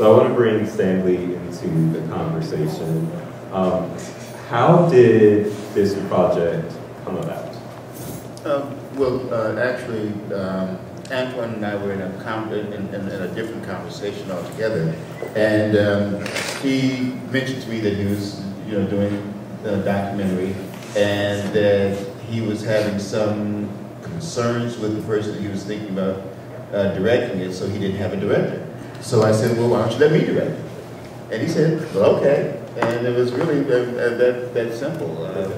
So I want to bring Stanley into the conversation. How did this project come about? Well, actually, Antoine and I were in a different conversation altogether, and he mentioned to me that he was, you know, doing a documentary, and that he was having some concerns with the person that he was thinking about directing it, so he didn't have a director. So I said, well, why don't you let me direct it? And he said, well, okay. And it was really that simple,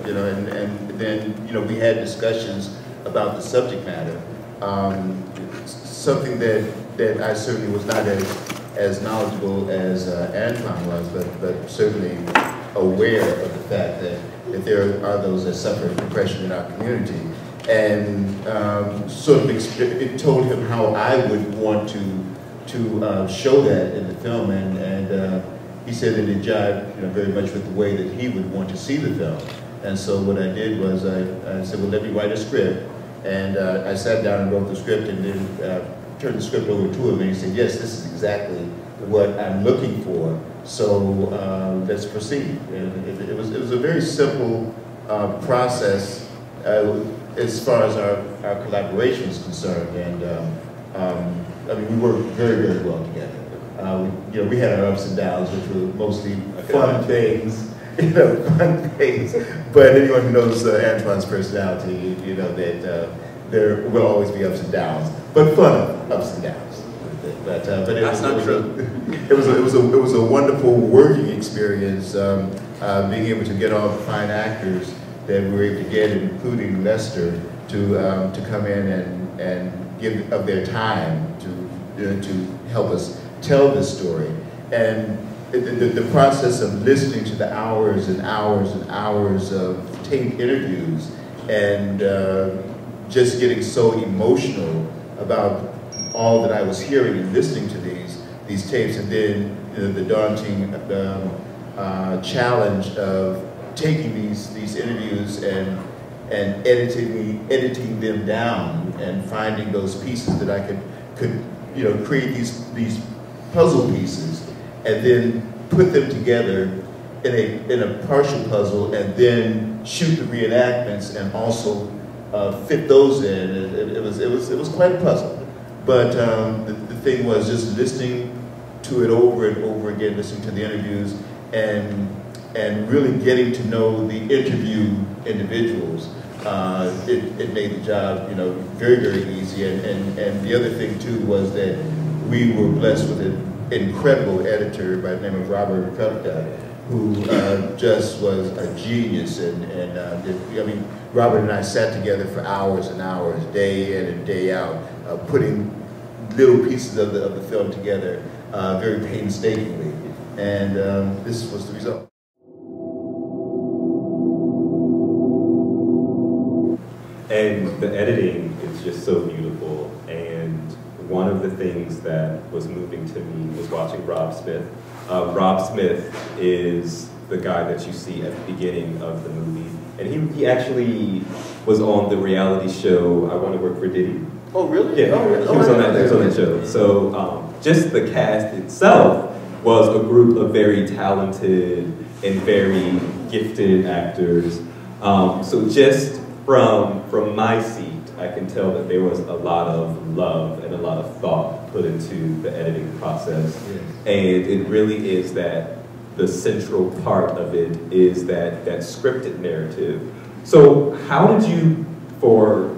you know. And then, you know, we had discussions about the subject matter. Something that I certainly was not as knowledgeable as Antoine was, but certainly aware of the fact that there are those that suffer from oppression in our community. And sort of it told him how I would want to show that in the film, and he said that it jived, you know, very much with the way that he would want to see the film. And so what I did was I said, well, let me write a script. And I sat down and wrote the script, and then turned the script over to him, and he said, yes, this is exactly what I'm looking for, so let's proceed. And it was a very simple process as far as our collaboration is concerned. And I mean, we worked very, very well together. You know, we had our ups and downs, which were mostly fun things. You know, fun things. But anyone who knows Antoine's personality, you know that there will always be ups and downs, but fun ups and downs. But it was a wonderful working experience, being able to get all the fine actors that we were able to get, including Lester, to come in and give of their time to help us tell this story. And the process of listening to the hours and hours and hours of taped interviews, and just getting so emotional about all that I was hearing and listening to these tapes, and then, you know, the daunting challenge of taking these interviews and editing them down, and finding those pieces that I could, you know, create these puzzle pieces, and then put them together in a partial puzzle, and then shoot the reenactments, and also fit those in. It was quite a puzzle. But the thing was just listening to it over and over again, listening to the interviews, and really getting to know the interview individuals. It made the job, you know, very, very easy. And the other thing too was that we were blessed with it. Incredible editor by the name of Robert Cutler, who just was a genius, I mean, Robert and I sat together for hours and hours, day in and day out, putting little pieces of the film together very painstakingly, and this was the result. And the editing is just so beautiful. And one of the things that was moving to me was watching Rob Smith. Rob Smith is the guy that you see at the beginning of the movie. And he actually was on the reality show, I Want to Work for Diddy. Oh, really? Yeah, oh, really? He was on that show. So just the cast itself was a group of very talented and very gifted actors. So just from my seat, I can tell that there was a lot of love and a lot of thought put into the editing process. Yes. And it really is that the central part of it is that scripted narrative. So how did you, for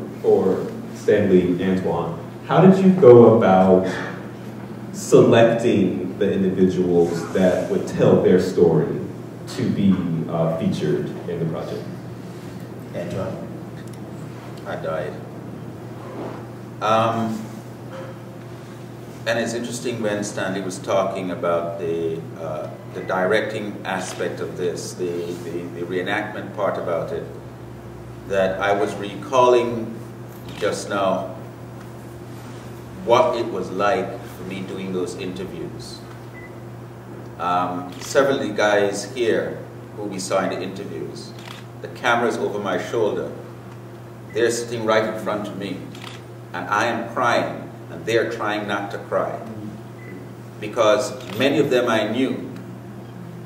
Stanley, Antoine, how did you go about selecting the individuals that would tell their story to be featured in the project? Antoine? I died. And it's interesting when Stanley was talking about the directing aspect of this, the reenactment part about it, that I was recalling just now what it was like for me doing those interviews. Several of the guys here who we saw in the interviews, the camera's over my shoulder, they're sitting right in front of me, and I am crying, and they're trying not to cry. because many of them I knew,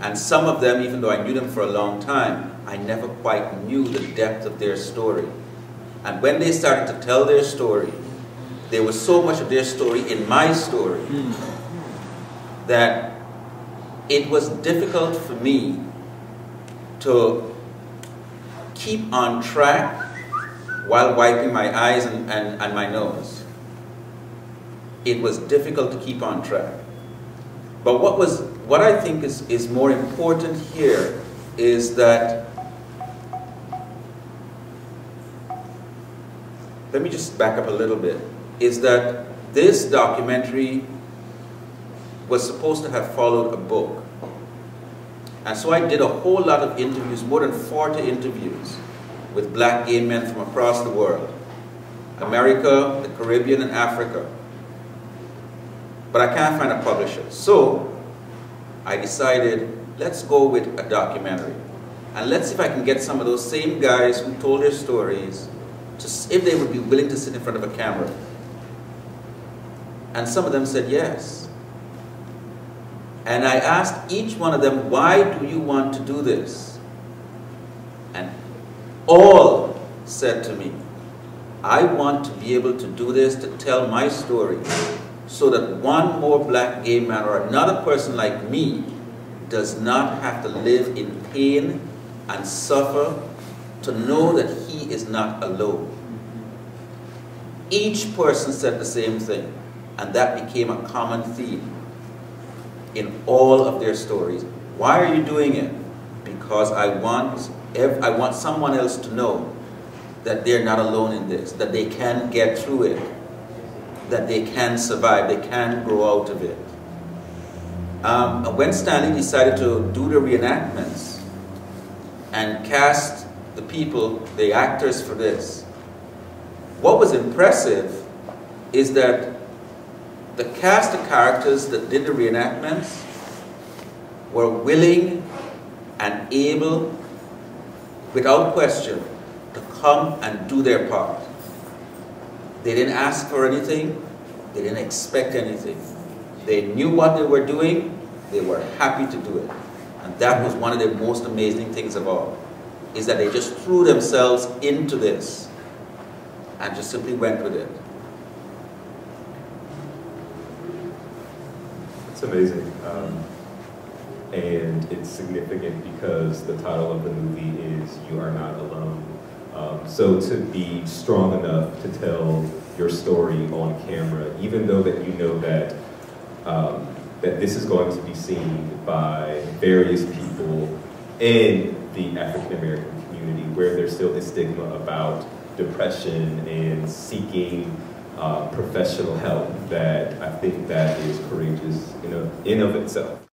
and some of them, even though I knew them for a long time, I never quite knew the depth of their story. And when they started to tell their story, there was so much of their story in my story that it was difficult for me to keep on track while wiping my eyes and my nose. It was difficult to keep on track. But what I think is more important here is that, let me just back up a little bit, is that this documentary was supposed to have followed a book. And so I did a whole lot of interviews, more than 40 interviews, with black gay men from across the world, America, the Caribbean, and Africa. But I can't find a publisher. So I decided, let's go with a documentary. And let's see if I can get some of those same guys who told their stories, if they would be willing to sit in front of a camera. And some of them said yes. And I asked each one of them, why do you want to do this? And all said to me, I want to be able to do this to tell my story, so that one more black gay man or another person like me does not have to live in pain and suffer, to know that he is not alone. Each person said the same thing, and that became a common theme in all of their stories. Why are you doing it? Because I want someone else to know that they're not alone in this, that they can get through it, that they can survive, they can grow out of it. When Stanley decided to do the reenactments and cast the people, the actors for this, what was impressive is that the cast of characters that did the reenactments were willing and able, without question, to come and do their part. They didn't ask for anything. They didn't expect anything. They knew what they were doing. They were happy to do it. And that was one of the most amazing things of all, is that they just threw themselves into this and just simply went with it. It's amazing. And it's significant because the title of the movie is You Are Not Alone. So to be strong enough to tell your story on camera, even though that you know that, that this is going to be seen by various people in the African-American community, where there's still a stigma about depression and seeking professional help, that I think that is courageous in of itself.